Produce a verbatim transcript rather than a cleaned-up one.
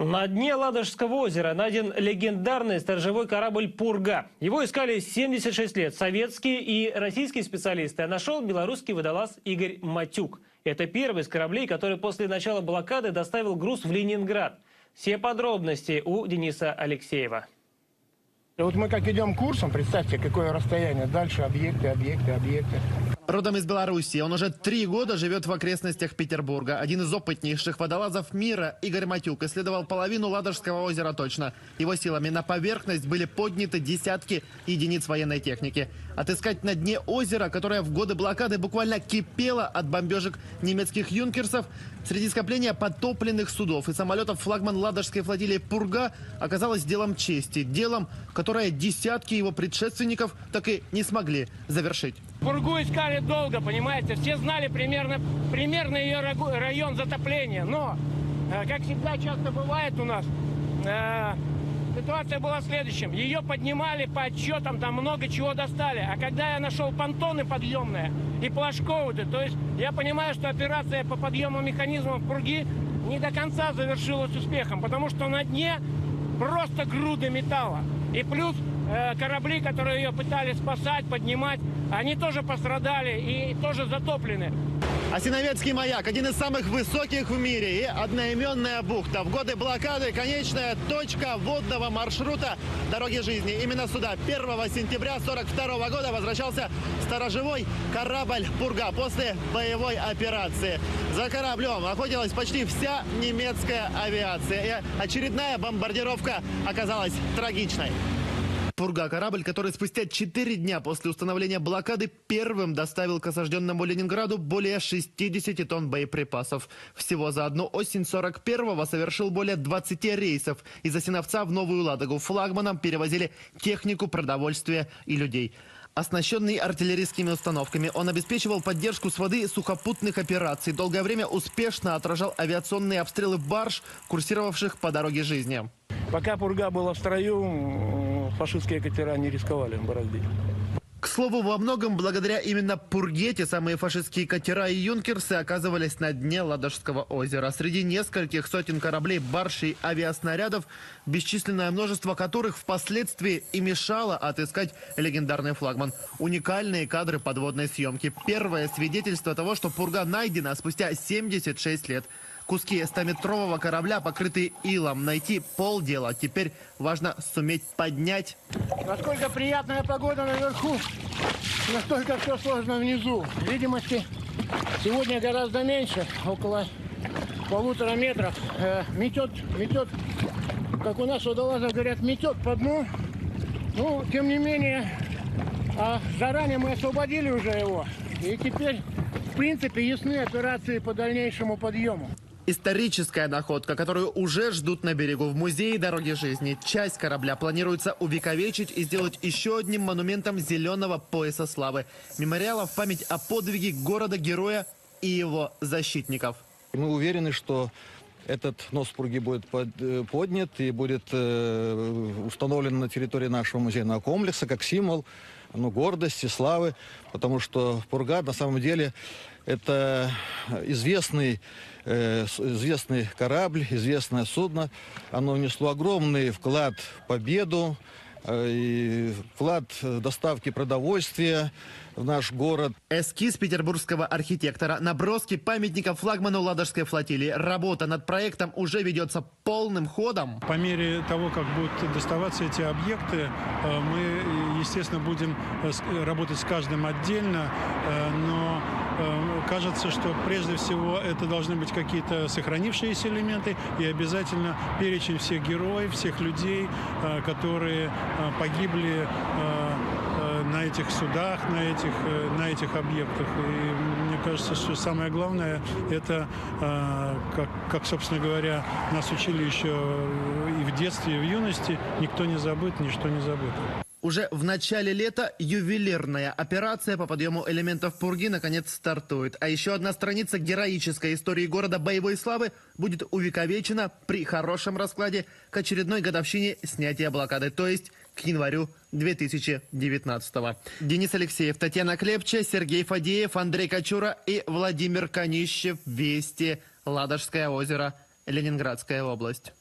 На дне Ладожского озера найден легендарный сторожевой корабль «Пурга». Его искали семьдесят шесть лет советские и российские специалисты, а нашел белорусский водолаз Игорь Матюк. Это первый из кораблей, который после начала блокады доставил груз в Ленинград. Все подробности у Дениса Алексеева. Вот мы как идем курсом, представьте, какое расстояние. Дальше объекты, объекты, объекты. Родом из Беларуси, он уже три года живет в окрестностях Петербурга. Один из опытнейших водолазов мира, Игорь Матюк, исследовал половину Ладожского озера точно. Его силами на поверхность были подняты десятки единиц военной техники. Отыскать на дне озера, которое в годы блокады буквально кипело от бомбежек немецких юнкерсов, среди скопления потопленных судов и самолетов флагман Ладожской флотилии «Пурга» оказалось делом чести. Делом, которое десятки его предшественников так и не смогли завершить. «Пургу искали долго, понимаете. Все знали примерно, примерно ее район затопления. Но, как всегда часто бывает у нас, э, ситуация была следующим. Ее поднимали по отчетам, там много чего достали. А когда я нашел понтоны подъемные и плашковые, то есть я понимаю, что операция по подъему механизмов «Пурги» не до конца завершилась успехом, потому что на дне просто груды металла. И плюс э, корабли, которые ее пытались спасать, поднимать, они тоже пострадали и тоже затоплены». Осиновецкий маяк – один из самых высоких в мире и одноименная бухта. В годы блокады – конечная точка водного маршрута «Дороги жизни». Именно сюда первого сентября сорок второго года возвращался сторожевой корабль «Пурга» после боевой операции. За кораблем охотилась почти вся немецкая авиация. И очередная бомбардировка оказалась трагичной. «Пурга» – корабль, который спустя четыре дня после установления блокады первым доставил к осажденному Ленинграду более шестидесяти тонн боеприпасов. Всего за одну осень сорок первого совершил более двадцати рейсов. Из Осиновца в Новую Ладогу флагманом перевозили технику, продовольствие и людей. Оснащенный артиллерийскими установками, он обеспечивал поддержку с воды сухопутных операций. Долгое время успешно отражал авиационные обстрелы барж, курсировавших по дороге жизни. Пока «Пурга» была в строю, фашистские катера не рисковали бороздить. К слову, во многом благодаря именно «Пурге» те самые фашистские катера и юнкерсы оказывались на дне Ладожского озера. Среди нескольких сотен кораблей, барж и авиаснарядов, бесчисленное множество которых впоследствии и мешало отыскать легендарный флагман. Уникальные кадры подводной съемки. Первое свидетельство того, что «Пурга» найдена спустя семьдесят шесть лет. Куски стометрового корабля, покрытые илом. Найти полдела. Теперь важно суметь поднять. Насколько приятная погода наверху, настолько все сложно внизу. Видимости сегодня гораздо меньше, около полутора метров. Э, метет, метет, как у нас водолазов говорят, метет по дну. Ну, тем не менее, а заранее мы освободили уже его. И теперь, в принципе, ясны операции по дальнейшему подъему. Историческая находка, которую уже ждут на берегу в музее «Дороги жизни». Часть корабля планируется увековечить и сделать еще одним монументом зеленого пояса славы. Мемориала в память о подвиге города-героя и его защитников. Мы уверены, что этот нос «Пурги» будет поднят и будет установлен на территории нашего музейного комплекса как символ ну, гордости, славы. Потому что «Пурга» на самом деле... Это известный, э, известный корабль, известное судно. Оно внесло огромный вклад в победу, э, и вклад в доставки продовольствия в наш город. Эскиз петербургского архитектора, наброски памятников флагману Ладожской флотилии. Работа над проектом уже ведется полным ходом. По мере того, как будут доставаться эти объекты, мы, естественно, будем работать с каждым отдельно, но... Кажется, что прежде всего это должны быть какие-то сохранившиеся элементы и обязательно перечень всех героев, всех людей, которые погибли на этих судах, на этих, на этих объектах. И мне кажется, что самое главное, это, как, как, собственно говоря, нас учили еще и в детстве, и в юности, никто не забыт, ничто не забыто. Уже в начале лета ювелирная операция по подъему элементов «Пурги» наконец стартует. А еще одна страница героической истории города боевой славы будет увековечена при хорошем раскладе к очередной годовщине снятия блокады, то есть к январю две тысячи девятнадцатого. Денис Алексеев, Татьяна Клепча, Сергей Фадеев, Андрей Кочура и Владимир Канищев. Вести. Ладожское озеро. Ленинградская область.